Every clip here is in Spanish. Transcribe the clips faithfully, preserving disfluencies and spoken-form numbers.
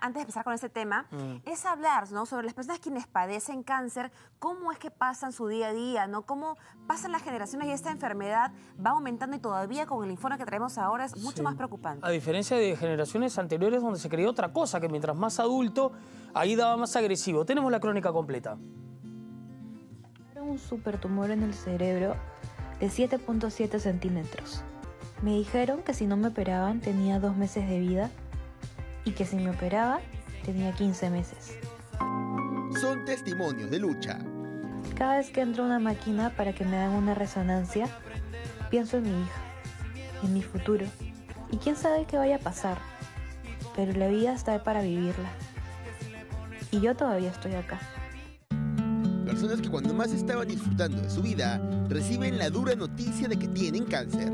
antes de empezar con este tema, mm. es hablar, ¿no?, sobre las personas quienes padecen cáncer, cómo es que pasan su día a día, ¿no? Cómo pasan las generaciones y esta enfermedad va aumentando y todavía con el informe que traemos ahora es mucho sí. más preocupante. A diferencia de generaciones anteriores donde se creía otra cosa, que mientras más adulto, ahí daba más agresivo. Tenemos la crónica completa. Un supertumor en el cerebro de siete punto siete centímetros. Me dijeron que si no me operaban tenía dos meses de vida y que si me operaba tenía quince meses. Son testimonios de lucha. Cada vez que entro a una máquina para que me hagan una resonancia, pienso en mi hija, en mi futuro. Y quién sabe qué vaya a pasar, pero la vida está para vivirla. Y yo todavía estoy acá. Personas que cuando más estaban disfrutando de su vida reciben la dura noticia de que tienen cáncer.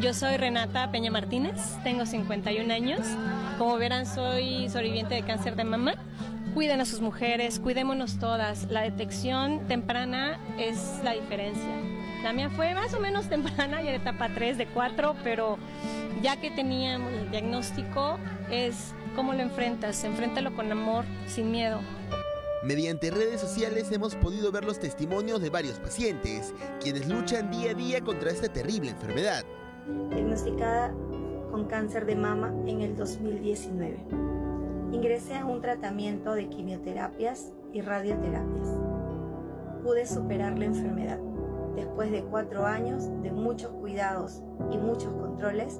Yo soy Renata Peña Martínez, tengo cincuenta y uno años. Como verán, soy sobreviviente de cáncer de mama. Cuiden a sus mujeres, cuidémonos todas. La detección temprana es la diferencia. La mía fue más o menos temprana, ya era etapa tres de cuatro, pero ya que teníamos el diagnóstico, es cómo lo enfrentas. Enfréntalo con amor, sin miedo. Mediante redes sociales hemos podido ver los testimonios de varios pacientes, quienes luchan día a día contra esta terrible enfermedad. Diagnosticada con cáncer de mama en el dos mil diecinueve. Ingresé a un tratamiento de quimioterapias y radioterapias. Pude superar la enfermedad. Después de cuatro años de muchos cuidados y muchos controles,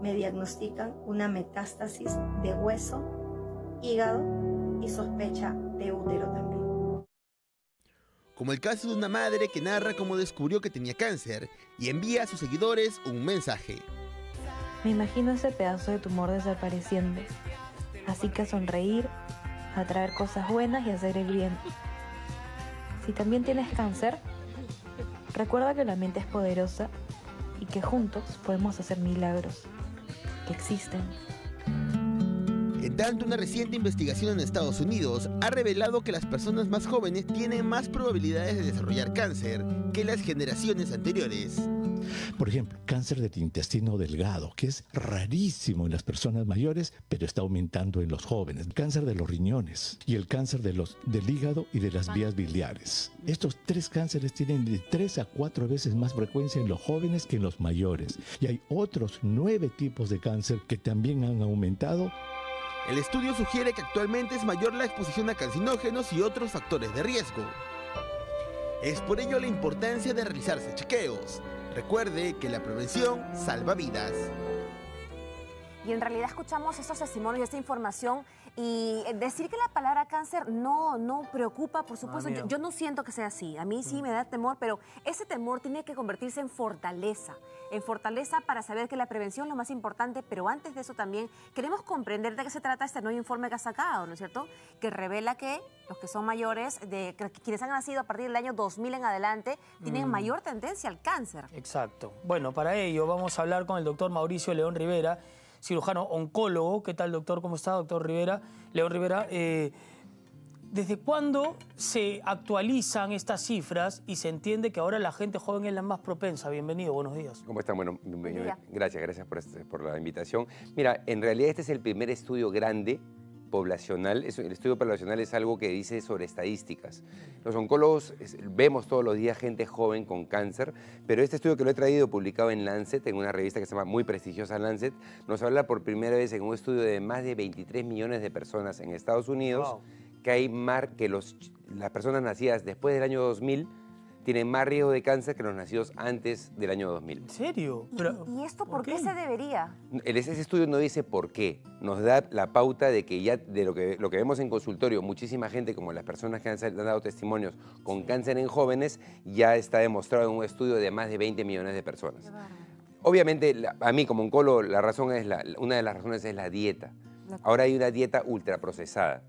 me diagnostican una metástasis de hueso, hígado y sospecha de útero también. Como el caso de una madre que narra cómo descubrió que tenía cáncer y envía a sus seguidores un mensaje. Me imagino ese pedazo de tumor desapareciendo, así que sonreír, atraer cosas buenas y hacer el bien. Si también tienes cáncer, recuerda que la mente es poderosa y que juntos podemos hacer milagros que existen. En tanto, una reciente investigación en Estados Unidos ha revelado que las personas más jóvenes tienen más probabilidades de desarrollar cáncer que las generaciones anteriores. Por ejemplo, cáncer del intestino delgado, que es rarísimo en las personas mayores, pero está aumentando en los jóvenes. Cáncer de los riñones y el cáncer de los, del hígado y de las vías biliares. Estos tres cánceres tienen de tres a cuatro veces más frecuencia en los jóvenes que en los mayores. Y hay otros nueve tipos de cáncer que también han aumentado. El estudio sugiere que actualmente es mayor la exposición a carcinógenos y otros factores de riesgo. Es por ello la importancia de realizarse chequeos. Recuerde que la prevención salva vidas. Y en realidad escuchamos estos testimonios y esta información y decir que la palabra cáncer no, no preocupa, por supuesto. Yo, yo no siento que sea así. A mí sí me da temor, pero ese temor tiene que convertirse en fortaleza. En fortaleza para saber que la prevención es lo más importante, pero antes de eso también queremos comprender de qué se trata este nuevo informe que ha sacado, ¿no es cierto? Que revela que los que son mayores, de, que quienes han nacido a partir del año dos mil en adelante, tienen mm. mayor tendencia al cáncer. Exacto. Bueno, para ello vamos a hablar con el doctor Mauricio León Rivera, cirujano oncólogo. ¿Qué tal, doctor? ¿Cómo está, doctor Rivera? León Rivera, eh, ¿desde cuándo se actualizan estas cifras y se entiende que ahora la gente joven es la más propensa? Bienvenido, buenos días. ¿Cómo están? Bueno, bienvenido. Gracias, gracias por, este, por la invitación. Mira, en realidad este es el primer estudio grande poblacional. El estudio poblacional es algo que dice sobre estadísticas. Los oncólogos vemos todos los días gente joven con cáncer, pero este estudio que lo he traído publicado en Lancet, en una revista que se llama muy prestigiosa Lancet, nos habla por primera vez en un estudio de más de veintitrés millones de personas en Estados Unidos, wow, que hay más que los, las personas nacidas después del año dos mil tienen más riesgo de cáncer que los nacidos antes del año dos mil. ¿En serio? Pero, ¿Y, ¿Y esto por, ¿por qué? qué se debería? Ese estudio no dice por qué. Nos da la pauta de que ya de lo que, lo que vemos en consultorio, muchísima gente, como las personas que han, han dado testimonios con sí. cáncer en jóvenes, ya está demostrado en un estudio de más de veinte millones de personas. Obviamente, la, a mí como oncólogo, la razón es la, una de las razones es la dieta. La... Ahora hay una dieta ultraprocesada.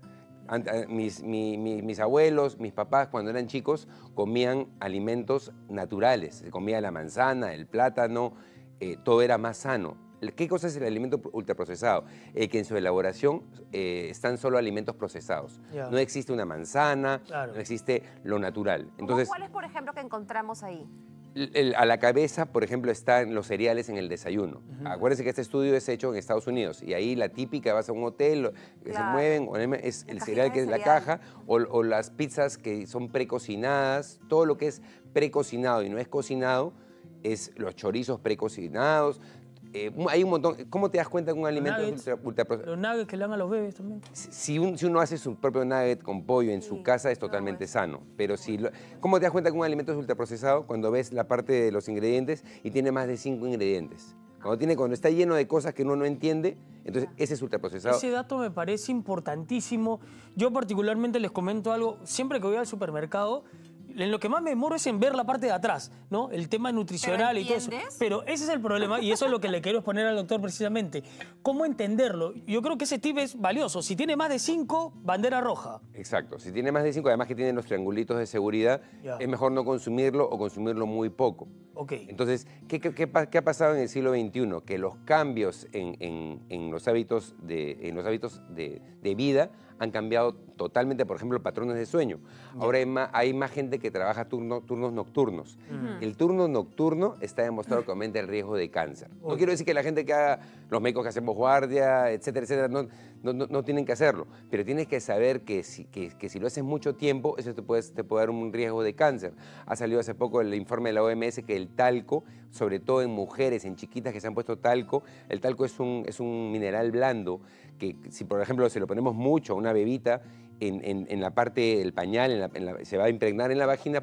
Mis, mi, mi, mis abuelos, mis papás, cuando eran chicos, comían alimentos naturales. Se comía la manzana, el plátano, eh, todo era más sano. ¿Qué cosa es el alimento ultraprocesado? Eh, que en su elaboración eh, están solo alimentos procesados. Yeah. No existe una manzana, claro, no existe lo natural. Entonces, ¿cuál es, por ejemplo, que encontramos ahí? el, a la cabeza, por ejemplo, están los cereales en el desayuno. Uh-huh. Acuérdense que este estudio es hecho en Estados Unidos y ahí la típica, vas a un hotel, claro, se mueven, es el cereal que es la caja, o, o las pizzas que son precocinadas, todo lo que es precocinado y no es cocinado, es los chorizos precocinados. Eh, hay un montón. ¿Cómo te das cuenta de un alimento ultraprocesado? Ultra los nuggets que le dan a los bebés también. Si, un, si uno hace su propio nugget con pollo en sí, su casa es totalmente no, sano. Pero si lo, ¿cómo te das cuenta que un alimento es ultraprocesado? Cuando ves la parte de los ingredientes y tiene más de cinco ingredientes. Cuando, tiene, cuando está lleno de cosas que uno no entiende, entonces ese es ultraprocesado. Ese dato me parece importantísimo. Yo particularmente les comento algo. Siempre que voy al supermercado, en lo que más me demoro es en ver la parte de atrás, ¿no? El tema nutricional y todo eso. Pero ese es el problema y eso es lo que le quiero exponer al doctor precisamente. ¿Cómo entenderlo? Yo creo que ese tip es valioso. Si tiene más de cinco, bandera roja. Exacto. Si tiene más de cinco, además que tienen los triangulitos de seguridad, yeah, es mejor no consumirlo o consumirlo muy poco. Ok. Entonces, ¿qué, qué, qué, qué ha pasado en el siglo veintiuno? Que los cambios en, en, en los hábitos, de, en los hábitos de, de vida han cambiado totalmente, por ejemplo, patrones de sueño. Yeah. Ahora hay más, hay más gente que trabaja turno, turnos nocturnos. Uh-huh. El turno nocturno está demostrado que aumenta el riesgo de cáncer. Uh-huh. No quiero decir que la gente que haga, los médicos que hacemos guardia, etcétera, etcétera, no, no, no, no tienen que hacerlo. Pero tienes que saber que si, que, que si lo haces mucho tiempo, eso te puede, te puede dar un riesgo de cáncer. Ha salido hace poco el informe de la O M S que el talco, sobre todo en mujeres, en chiquitas que se han puesto talco, el talco es un, es un mineral blando que si, por ejemplo, se lo ponemos mucho a una bebita, En, en, en la parte del pañal, en la, en la, se va a impregnar en la vagina,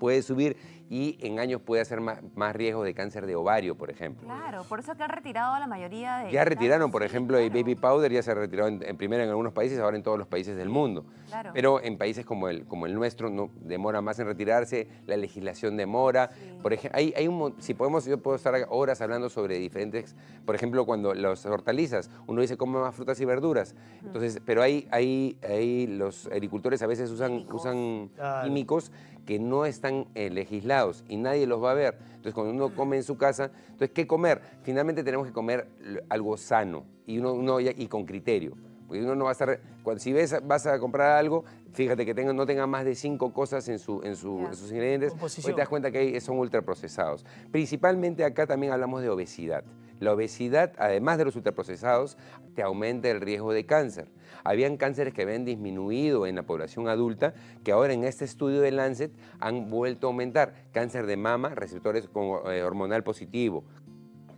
puede subir y en años puede hacer más, más riesgo de cáncer de ovario, por ejemplo. Claro, por eso que han retirado a la mayoría de... Ya retiraron, por ejemplo, sí, claro, el baby powder ya se retiró en, en primero en algunos países, ahora en todos los países del mundo. Claro. Pero en países como el, como el nuestro no demora más en retirarse, la legislación demora. Sí. Por ejemplo, hay, hay un, si podemos, yo puedo estar horas hablando sobre diferentes... Por ejemplo, cuando las hortalizas, uno dice come más frutas y verduras. Uh-huh. Entonces, pero hay, hay, hay los agricultores a veces usan químicos, usan claro, químicos que no están eh, legislados y nadie los va a ver. Entonces, cuando uno come en su casa, entonces, ¿qué comer? Finalmente tenemos que comer algo sano y, uno, uno, y con criterio. Porque uno no va a estar... Cuando, si ves, vas a comprar algo, fíjate que tenga, no tenga más de cinco cosas en, su, en, su, yeah, en sus ingredientes. Hoy te das cuenta que hay, son ultraprocesados. Principalmente acá también hablamos de obesidad. La obesidad, además de los ultraprocesados, te aumenta el riesgo de cáncer. Habían cánceres que habían disminuido en la población adulta, que ahora en este estudio de Lancet han vuelto a aumentar. Cáncer de mama, receptores con, eh, hormonal positivo,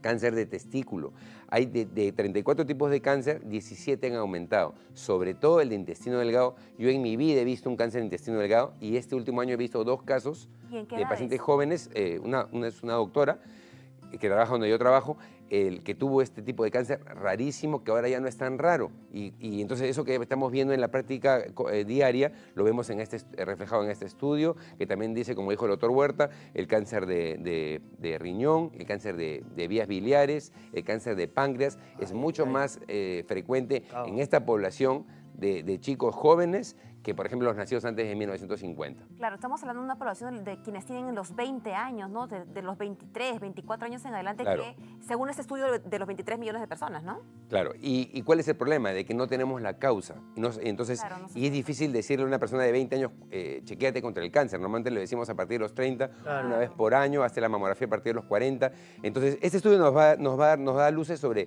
cáncer de testículo. Hay de, de treinta y cuatro tipos de cáncer, diecisiete han aumentado, sobre todo el de intestino delgado. Yo en mi vida he visto un cáncer de intestino delgado y este último año he visto dos casos de pacientes jóvenes, eh, una, una es una doctora que trabaja donde yo trabajo, el que tuvo este tipo de cáncer rarísimo que ahora ya no es tan raro. Y, y entonces eso que estamos viendo en la práctica eh, diaria lo vemos en este, reflejado en este estudio, que también dice, como dijo el doctor Huerta, el cáncer de, de, de riñón, el cáncer de, de vías biliares, el cáncer de páncreas, ay, es mucho ay. más eh, frecuente oh. en esta población de, de chicos jóvenes que, por ejemplo, los nacidos antes de mil novecientos cincuenta. Claro, estamos hablando de una población de quienes tienen los veinte años, ¿no? De, de los veintitrés, veinticuatro años en adelante, claro, que según este estudio de los veintitrés millones de personas, ¿no? Claro, y, y ¿cuál es el problema? De que no tenemos la causa. No, entonces, claro, no sé y es difícil decirle a una persona de veinte años, eh, chequéate contra el cáncer. Normalmente le decimos a partir de los treinta, claro, una vez por año, hace la mamografía a partir de los cuarenta. Entonces, este estudio nos va, nos va a dar, nos da luces sobre,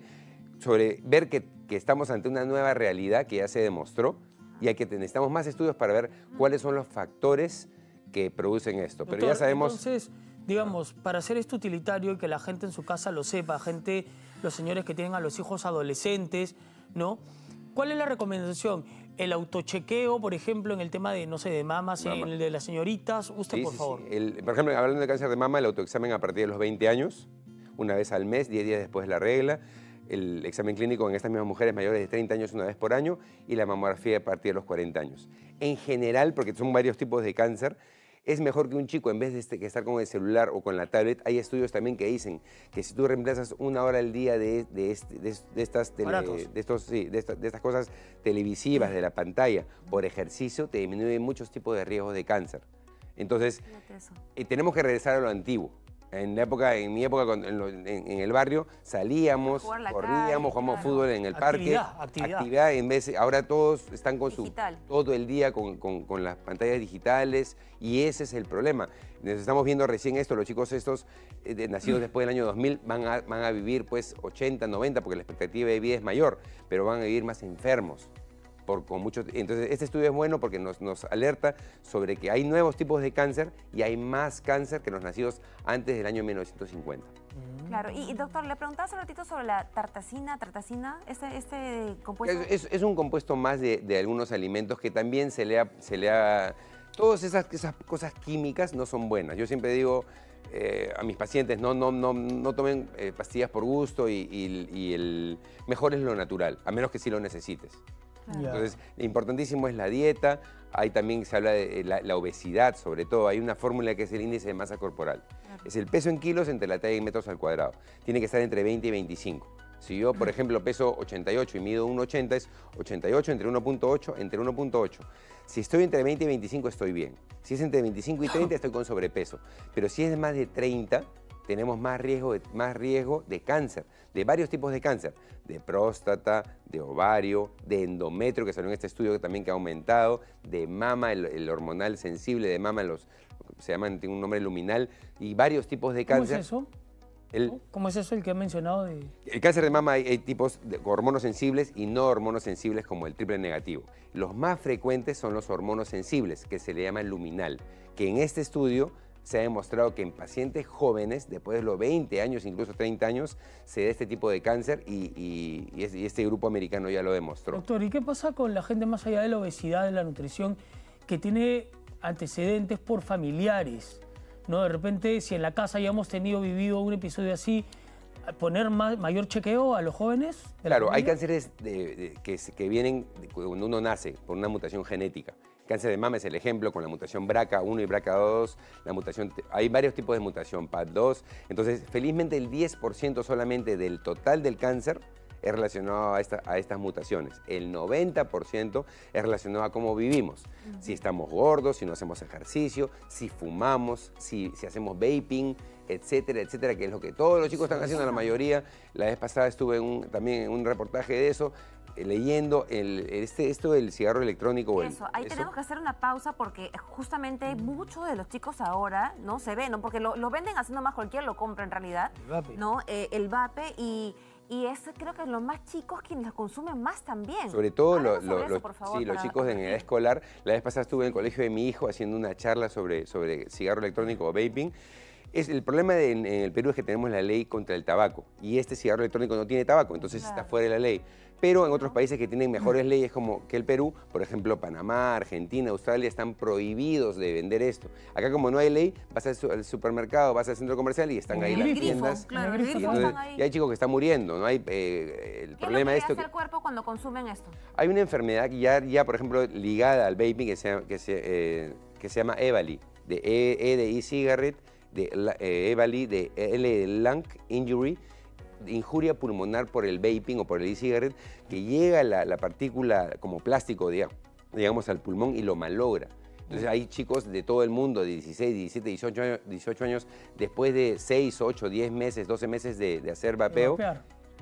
sobre ver que, que estamos ante una nueva realidad que ya se demostró, y hay que necesitamos más estudios para ver cuáles son los factores que producen esto. Pero doctor, ya sabemos... Entonces, digamos, para hacer esto utilitario y que la gente en su casa lo sepa, gente, los señores que tienen a los hijos adolescentes, ¿no? ¿Cuál es la recomendación? El autochequeo, por ejemplo, en el tema de, no sé, de mamas, mama, en el de las señoritas. Usted, sí, por sí, favor. Sí. El, por ejemplo, hablando de cáncer de mama, el autoexamen a partir de los veinte años, una vez al mes, diez días después de la regla, el examen clínico en estas mismas mujeres mayores de treinta años una vez por año y la mamografía a partir de los cuarenta años. En general, porque son varios tipos de cáncer, es mejor que un chico, en vez de estar con el celular o con la tablet, hay estudios también que dicen que si tú reemplazas una hora al día de, de, este, de, de, estas, tele, de, estos, sí, de, esta, de estas cosas televisivas, de la pantalla, por ejercicio, te disminuyen muchos tipos de riesgos de cáncer. Entonces, eh, tenemos que regresar a lo antiguo. En la época, en mi época, en, lo, en, en el barrio, salíamos, corríamos, jugábamos fútbol en el parque. Actividad, actividad. Actividad en vez de, ahora todos están con digital. Su... Todo el día con, con, con las pantallas digitales y ese es el problema. Nos estamos viendo recién esto, los chicos estos eh, de, nacidos mm. después del año dos mil van a, van a vivir pues ochenta, noventa, porque la expectativa de vida es mayor, pero van a vivir más enfermos. Por, con mucho, entonces, este estudio es bueno porque nos, nos alerta sobre que hay nuevos tipos de cáncer y hay más cáncer que los nacidos antes del año mil novecientos cincuenta. Claro, y, y doctor, le preguntaba hace un ratito sobre la tartacina, tartacina, este, este compuesto... Es, es, es un compuesto más de, de algunos alimentos que también se le ha... Se le ha todas esas, esas cosas químicas no son buenas. Yo siempre digo... Eh, a mis pacientes, no, no, no, no tomen eh, pastillas por gusto y, y, y el mejor es lo natural, a menos que sí lo necesites. Claro. Entonces, importantísimo es la dieta, ahí también se habla de la, la obesidad, sobre todo, hay una fórmula que es el índice de masa corporal. Claro. Es el peso en kilos entre la talla y metros al cuadrado, tiene que estar entre veinte y veinticinco. Si yo, por ejemplo, peso ochenta y ocho y mido uno ochenta, es ochenta y ocho entre uno punto ocho, entre uno punto ocho. Si estoy entre veinte y veinticinco, estoy bien. Si es entre veinticinco y treinta, estoy con sobrepeso. Pero si es más de treinta, tenemos más riesgo de, más riesgo de cáncer, de varios tipos de cáncer, de próstata, de ovario, de endometrio, que salió en este estudio que también que ha aumentado, de mama, el, el hormonal sensible de mama, los, se llaman, tiene un nombre luminal, y varios tipos de cáncer. ¿Cómo es eso? El, ¿Cómo es eso el que ha mencionado? De... El cáncer de mama hay, hay tipos de hormonos sensibles y no hormonos sensibles como el triple negativo. Los más frecuentes son los hormonos sensibles, que se le llama luminal, que en este estudio se ha demostrado que en pacientes jóvenes, después de los veinte años, incluso treinta años, se da este tipo de cáncer y, y, y, es, y este grupo americano ya lo demostró. Doctor, ¿y qué pasa con la gente más allá de la obesidad, de la nutrición, que tiene antecedentes por familiares? ¿No? De repente, si en la casa ya hemos tenido, vivido un episodio así, ¿poner ma mayor chequeo a los jóvenes? Claro, hay cánceres de, de, que, que vienen cuando uno nace por una mutación genética. Cáncer de mama es el ejemplo, con la mutación B R C A uno y B R C A dos, la mutación, hay varios tipos de mutación, P A D dos. Entonces, felizmente el diez por ciento solamente del total del cáncer es relacionado a, esta, a estas mutaciones. El noventa por ciento es relacionado a cómo vivimos. Uh-huh. Si estamos gordos, si no hacemos ejercicio, si fumamos, si, si hacemos vaping, etcétera, etcétera, que es lo que todos los chicos están haciendo, la mayoría. La vez pasada estuve en un, también en un reportaje de eso, leyendo el, este, esto del cigarro electrónico. Eso, ahí eso. Tenemos que hacer una pausa porque justamente muchos de los chicos ahora no se ven, ¿no? Porque lo, lo venden haciendo más cualquiera, lo compra en realidad. El vape. ¿No? Eh, el vape y... Y es, creo que los más chicos quienes los consumen más también. Sobre todo lo, sobre lo, eso, los, favor, sí, para... los chicos en edad escolar. La vez pasada estuve en el colegio de mi hijo haciendo una charla sobre, sobre cigarro electrónico o vaping. Es, el problema de, en, en el Perú es que tenemos la ley contra el tabaco y este cigarro electrónico no tiene tabaco, entonces claro. Está fuera de la ley. Pero en otros países que tienen mejores leyes como que el Perú, por ejemplo Panamá, Argentina, Australia, están prohibidos de vender esto. Acá como no hay ley, vas al supermercado, vas al centro comercial y están ahí las tiendas. Claro, y, entonces, y hay chicos que están muriendo, ¿no? Hay, eh, el problema es que hace el cuerpo cuando consumen esto. Hay una enfermedad ya, ya por ejemplo, ligada al vaping que se, que se, eh, que se llama EVALI, de E, e de e-cigarette, de eh, EVALI, de L de lung injury, injuria pulmonar por el vaping o por el e-cigarette, que llega la, la partícula como plástico, digamos, digamos, al pulmón y lo malogra. Entonces hay chicos de todo el mundo, de dieciséis, diecisiete, dieciocho años, dieciocho años después de seis, ocho, diez meses, doce meses de, de hacer vapeo,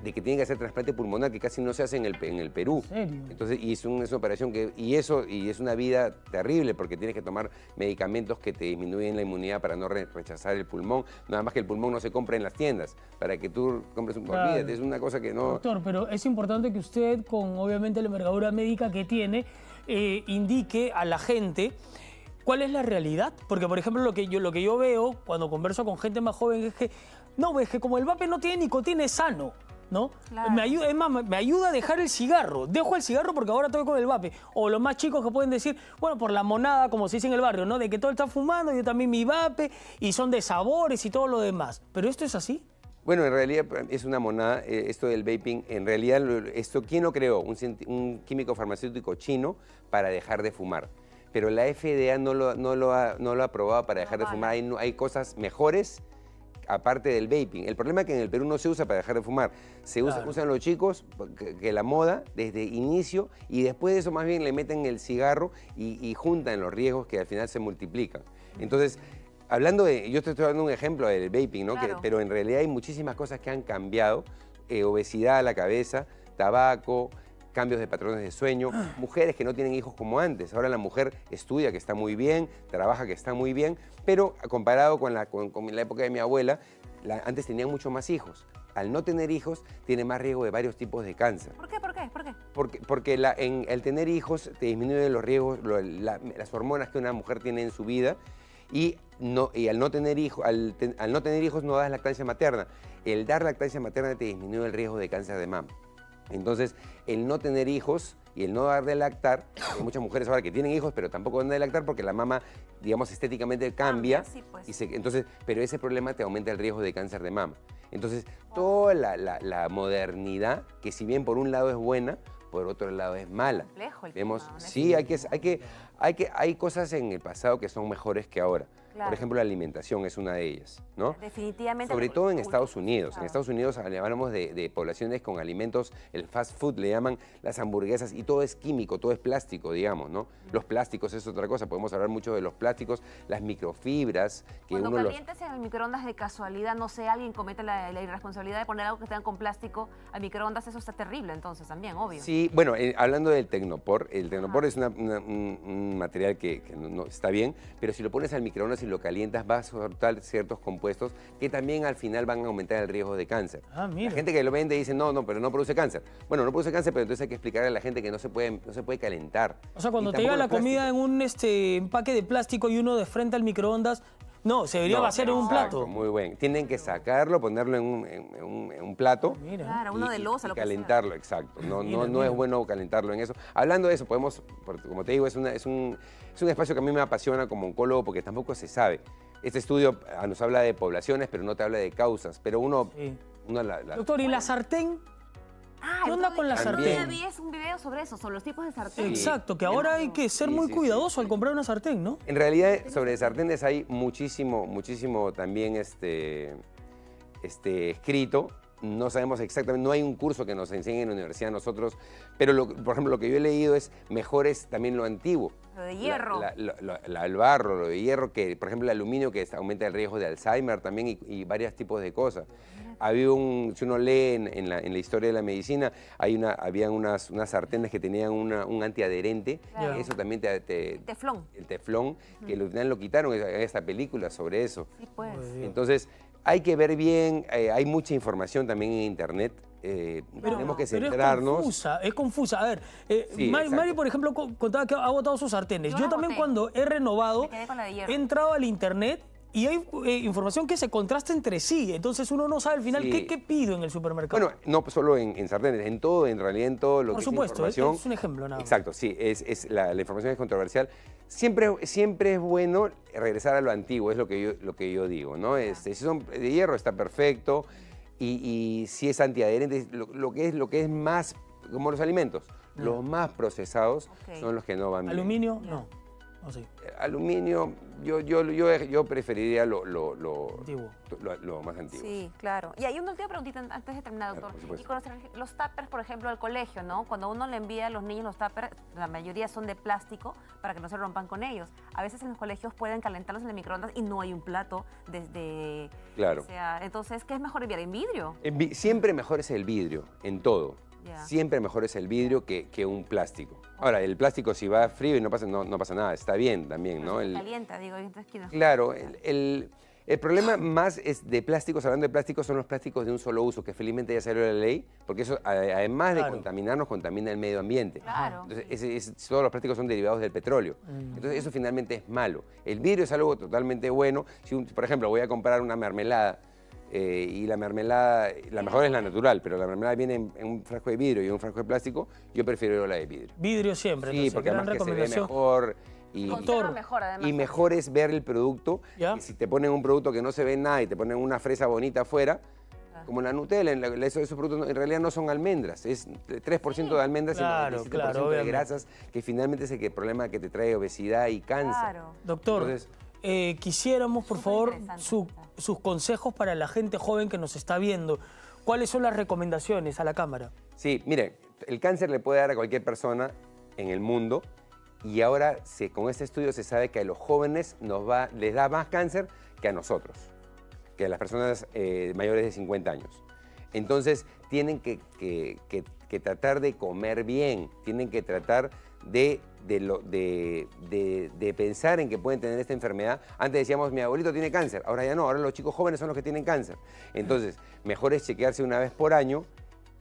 de que tienen que hacer trasplante pulmonar, que casi no se hace en el, en el Perú. ¿En serio? Entonces, y es, un, es una operación que... Y eso y es una vida terrible, porque tienes que tomar medicamentos que te disminuyen la inmunidad para no re, rechazar el pulmón. Nada más que el pulmón no se compra en las tiendas, para que tú compres un... Claro. Olvídate, es una cosa que no... Doctor, pero es importante que usted, con obviamente la envergadura médica que tiene, eh, indique a la gente cuál es la realidad. Porque, por ejemplo, lo que yo, lo que yo veo cuando converso con gente más joven es que... No, es que como el vape no tiene nicotina, es sano. ¿No? Claro. Me ayuda, es más, me ayuda a dejar el cigarro. Dejo el cigarro porque ahora estoy con el vape. O los más chicos que pueden decir, bueno, por la monada, como se dice en el barrio, ¿no? De que todo está fumando, yo también mi vape, y son de sabores y todo lo demás. ¿Pero esto es así? Bueno, en realidad es una monada, eh, esto del vaping. En realidad, esto, ¿quién lo creó? Un, un químico farmacéutico chino para dejar de fumar. Pero la F D A no lo, no lo, ha, no lo ha aprobado para dejar ah, de vale. fumar. Hay, no, hay cosas mejores aparte del vaping. El problema es que en el Perú no se usa para dejar de fumar. Se usa, claro. Usan los chicos, que, que la moda, desde inicio, y después de eso más bien le meten el cigarro y, y juntan los riesgos que al final se multiplican. Entonces, hablando de, yo te estoy dando un ejemplo del vaping, ¿no? Claro. Que, pero en realidad hay muchísimas cosas que han cambiado. Eh, obesidad a la cabeza, tabaco, cambios de patrones de sueño, mujeres que no tienen hijos como antes. Ahora la mujer estudia, que está muy bien, trabaja, que está muy bien, pero comparado con la, con, con la época de mi abuela, la, antes tenían mucho más hijos. Al no tener hijos, tiene más riesgo de varios tipos de cáncer. ¿Por qué? ¿Por qué? ¿Por qué? Porque, porque la, en, el tener hijos te disminuye los riesgos, lo, la, las hormonas que una mujer tiene en su vida, y, no, y al, no tener hijo, al, ten, al no tener hijos no das lactancia materna. El dar lactancia materna te disminuye el riesgo de cáncer de mama. Entonces, el no tener hijos y el no dar de lactar, hay muchas mujeres ahora que tienen hijos, pero tampoco dan de lactar porque la mama, digamos, estéticamente cambia. Ah, sí, pues. y se, entonces, pero ese problema te aumenta el riesgo de cáncer de mama. Entonces, wow. toda la, la, la modernidad, que si bien por un lado es buena, por otro lado es mala. Complejo el Vemos, tema, sí, hay que, hay, que, hay, que, hay cosas en el pasado que son mejores que ahora. Claro. Por ejemplo, la alimentación es una de ellas, ¿no? Definitivamente. Sobre todo en Estados Unidos. Claro. En Estados Unidos hablamos de, de poblaciones con alimentos, el fast food le llaman, las hamburguesas, y todo es químico, todo es plástico, digamos, ¿no? Los plásticos es otra cosa, podemos hablar mucho de los plásticos, las microfibras. Que Cuando uno calientes los... en el microondas de casualidad, no sé, alguien comete la, la irresponsabilidad de poner algo que tenga con plástico al microondas, eso está terrible entonces también, obvio. Sí, bueno, eh, hablando del tecnopor, el tecnopor ah. es una, una, un, un material que, que no, no está bien, pero si lo pones al microondas, si lo calientas, vas a soltar ciertos compuestos que también al final van a aumentar el riesgo de cáncer. Ah, mira. La gente que lo vende dice, no, no, pero no produce cáncer. Bueno, no produce cáncer, pero entonces hay que explicarle a la gente que no se puede, no se puede calentar. O sea, cuando te llega la comida en un este, empaque de plástico y uno de frente al microondas, no, se debería no, vaciar en un exacto, plato. Muy bien. Tienen que sacarlo, ponerlo en un, en un, en un plato. Mira. Claro, uno de losa, lo que calentarlo, sea. exacto. No, mira, no, no mira. es bueno calentarlo en eso. Hablando de eso, podemos, como te digo, es, una, es, un, es un espacio que a mí me apasiona como oncólogo porque tampoco se sabe. Este estudio nos habla de poblaciones, pero no te habla de causas. Pero uno... Sí. uno la, la, Doctor, ¿y la sartén? Ah, ¿Qué onda con la sartén? Vi un video sobre eso, sobre los tipos de sartén. Sí, exacto, que ahora hay que ser sí, muy sí, cuidadoso sí. al comprar una sartén, ¿no? En realidad, sobre sartenes hay muchísimo, muchísimo también este, este, escrito. No sabemos exactamente, no hay un curso que nos enseñe en la universidad nosotros, pero lo, por ejemplo, lo que yo he leído es mejor es también lo antiguo. Lo de hierro. La, la, la, la, el barro, lo de hierro, que por ejemplo el aluminio que aumenta el riesgo de Alzheimer también y, y varios tipos de cosas. Había un, si uno lee en, en, la, en la historia de la medicina, hay una, habían unas, unas sartenes que tenían una, un antiadherente, claro. eso también te... te el teflón. El teflón, uh-huh. que lo, lo quitaron, hay esta película sobre eso. Sí, pues. Entonces... Hay que ver bien, eh, hay mucha información también en internet, eh, pero, tenemos que centrarnos. Pero es confusa, es confusa. A ver, eh, sí, Mari, Mari, por ejemplo, contaba que ha agotado sus sartenes. Yo, Yo también cuando he renovado, he entrado al internet y hay eh, información que se contrasta entre sí. Entonces uno no sabe al final sí. qué, qué pido en el supermercado. Bueno, no solo en, en sartenes, en todo, en realidad en todo lo por que supuesto, es información. Por supuesto, es un ejemplo nada más. Exacto, sí, es, es la, la información es controversial. Siempre, siempre es bueno regresar a lo antiguo, es lo que yo, lo que yo digo, ¿no? Este, si son de hierro está perfecto y, y si es antiadherente, lo, lo, que es, lo que es más, como los alimentos, no. los más procesados okay. son los que no van bien. ¿Aluminio? No. Oh, sí. Aluminio, yo, yo, yo, yo preferiría lo, lo, lo, antiguo. lo, lo más antiguo. Sí, claro. Y hay una última preguntita antes de terminar, doctor. Claro, y con los, los tuppers, por ejemplo, al colegio, ¿no? Cuando uno le envía a los niños los tuppers, la mayoría son de plástico para que no se rompan con ellos. A veces en los colegios pueden calentarlos en el microondas y no hay un plato desde... Claro. O sea, entonces, ¿qué es mejor enviar? ¿En vidrio? En vi siempre mejor es el vidrio, en todo. Yeah. Siempre mejor es el vidrio que, que un plástico. Ahora, el plástico si va frío y no pasa, no, no pasa nada, está bien también, ¿no? El, calienta, digo, entonces, Claro, el, el, el problema más es de plásticos, hablando de plásticos, son los plásticos de un solo uso, que felizmente ya salió la ley, porque eso, además claro. de contaminarnos, contamina el medio ambiente. Claro. Entonces, es, es, todos los plásticos son derivados del petróleo. Mm. Entonces, eso finalmente es malo. El vidrio es algo totalmente bueno. Si, un, por ejemplo, voy a comprar una mermelada, Eh, y la mermelada, la mejor es la natural, pero la mermelada viene en, en un frasco de vidrio y en un frasco de plástico, yo prefiero la de vidrio. Vidrio siempre. Sí, entonces, porque además que se ve mejor y, mejor, y mejor es ver el producto. Y si te ponen un producto que no se ve nada y te ponen una fresa bonita afuera, como la Nutella, en la, esos, esos productos en realidad no son almendras, es tres por ciento sí. de almendras claro, y noventa y siete por ciento claro, de grasas, que finalmente es el, que, el problema que te trae obesidad y cáncer. Claro. Doctor, entonces, eh, quisiéramos por favor su... sus consejos para la gente joven que nos está viendo. ¿Cuáles son las recomendaciones a la cámara? Sí, miren, el cáncer le puede dar a cualquier persona en el mundo y ahora se, con este estudio se sabe que a los jóvenes nos va, les da más cáncer que a nosotros, que a las personas eh, mayores de cincuenta años. Entonces tienen que, que, que, que tratar de comer bien, tienen que tratar de, de, lo, de, de, de pensar en que pueden tener esta enfermedad. Antes decíamos, mi abuelito tiene cáncer, ahora ya no, ahora los chicos jóvenes son los que tienen cáncer. Entonces, mejor es chequearse una vez por año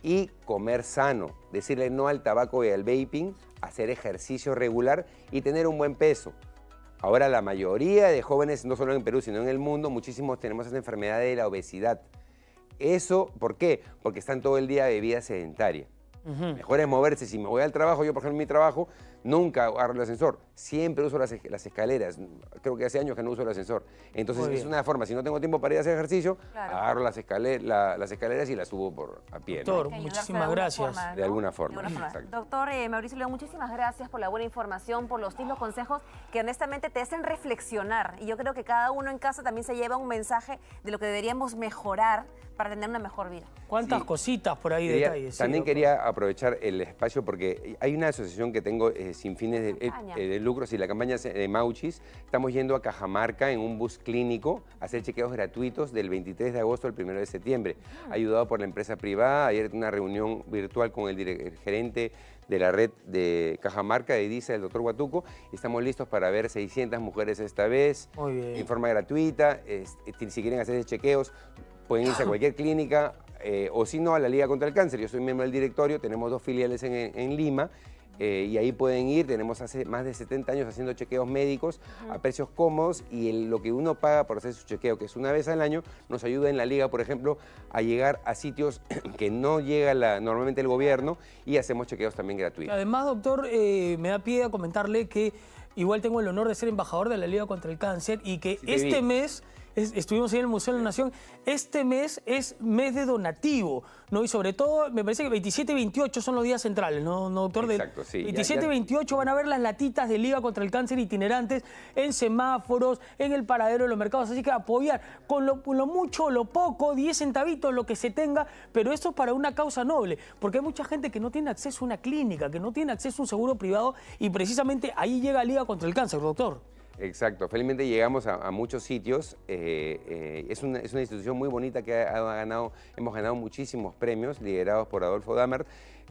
y comer sano, decirle no al tabaco y al vaping, hacer ejercicio regular y tener un buen peso. Ahora la mayoría de jóvenes, no solo en Perú, sino en el mundo, muchísimos tenemos esta enfermedad de la obesidad. Eso, ¿por qué? Porque están todo el día de vida sedentaria. Uh-huh. Mejor es moverse. Si me voy al trabajo, yo por ejemplo en mi trabajo nunca agarro el ascensor, siempre uso las, las escaleras. Creo que hace años que no uso el ascensor. Entonces es una forma, si no tengo tiempo para ir a hacer ejercicio, claro, agarro las, escalera, la, las escaleras y las subo por a pie. Doctor, ¿no? Muchísimas gracias. Forma, ¿no? De alguna forma. De alguna forma. Doctor eh, Mauricio León, muchísimas gracias por la buena información, por los tips, los consejos que honestamente te hacen reflexionar. Y yo creo que cada uno en casa también se lleva un mensaje de lo que deberíamos mejorar para tener una mejor vida. ¿Cuántas sí. cositas por ahí quería, detalles? También sí, quería aprovechar el espacio porque hay una asociación que tengo eh, sin fines de, eh, de lucro, si la campaña de Mauchis. Estamos yendo a Cajamarca en un bus clínico a hacer chequeos gratuitos del veintitrés de agosto al primero de septiembre, uh-huh. ayudado por la empresa privada. Ayer una reunión virtual con el, el gerente de la red de Cajamarca, de Edisa, el doctor Huatuco. Estamos listos para ver seiscientas mujeres esta vez, muy bien, en forma gratuita. Es, es, si quieren hacer chequeos, pueden irse a cualquier clínica eh, o si no a la Liga contra el Cáncer. Yo soy miembro del directorio, tenemos dos filiales en, en Lima eh, y ahí pueden ir. Tenemos hace más de setenta años haciendo chequeos médicos uh-huh. a precios cómodos y el, lo que uno paga por hacer su chequeo, que es una vez al año, nos ayuda en la Liga, por ejemplo, a llegar a sitios que no llega la, normalmente el gobierno, y hacemos chequeos también gratuitos. Además, doctor, eh, me da pie a comentarle que igual tengo el honor de ser embajador de la Liga contra el Cáncer y que sí, este vi. mes... estuvimos ahí en el Museo de la Nación. Este mes es mes de donativo, ¿no? Y sobre todo, me parece que veintisiete y veintiocho son los días centrales, ¿no, no doctor? Exacto, sí. veintisiete y veintiocho van a ver las latitas de Liga contra el Cáncer itinerantes en semáforos, en el paradero de los mercados. Así que apoyar con lo, lo mucho o lo poco, diez centavitos, lo que se tenga, pero esto es para una causa noble, porque hay mucha gente que no tiene acceso a una clínica, que no tiene acceso a un seguro privado, y precisamente ahí llega Liga contra el Cáncer, doctor. Exacto, felizmente llegamos a, a muchos sitios, eh, eh, es, una, es una institución muy bonita que ha, ha ganado, hemos ganado muchísimos premios, liderados por Adolfo Damer.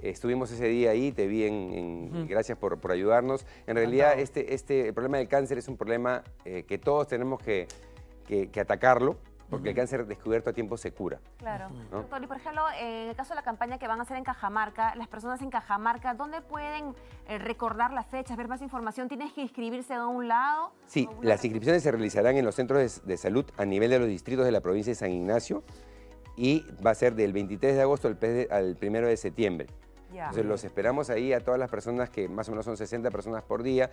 Eh, estuvimos ese día ahí, te vi, en, en, uh-huh. gracias por, por ayudarnos. En realidad este, este, el problema del cáncer es un problema eh, que todos tenemos que, que, que atacarlo, porque el cáncer descubierto a tiempo se cura. Claro. ¿No? Doctor, y por ejemplo, en el caso de la campaña que van a hacer en Cajamarca, las personas en Cajamarca, ¿dónde pueden recordar las fechas, ver más información? ¿Tienes que inscribirse de un lado? Sí, las inscripciones se realizarán en los centros de, de salud a nivel de los distritos de la provincia de San Ignacio y va a ser del veintitrés de agosto al, al primero de septiembre. Yeah. Entonces los esperamos ahí a todas las personas, que más o menos son sesenta personas por día,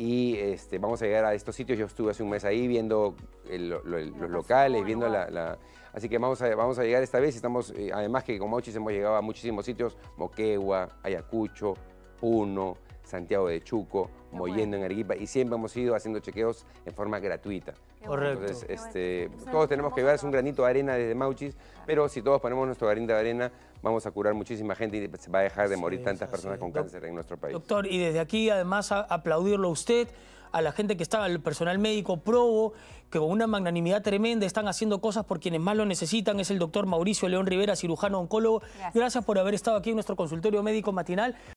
y este, vamos a llegar a estos sitios. Yo estuve hace un mes ahí viendo el, lo, el, los locales, viendo la, la... Así que vamos a, vamos a llegar esta vez. Estamos, eh, además que con Mauchis hemos llegado a muchísimos sitios: Moquegua, Ayacucho, Puno, Santiago de Chuco, Mollendo, en Arequipa, y siempre hemos ido haciendo chequeos en forma gratuita. Correcto. Entonces, este, todos tenemos que llevar, es un granito de arena desde Mauchis, pero si todos ponemos nuestro granito de arena, vamos a curar muchísima gente y se va a dejar de morir tantas personas con cáncer en nuestro país. Doctor, y desde aquí además a aplaudirlo a usted, a la gente que está, al personal médico, probo, que con una magnanimidad tremenda están haciendo cosas por quienes más lo necesitan. Es el doctor Mauricio León Rivera, cirujano oncólogo. Gracias, Gracias por haber estado aquí en nuestro consultorio médico matinal.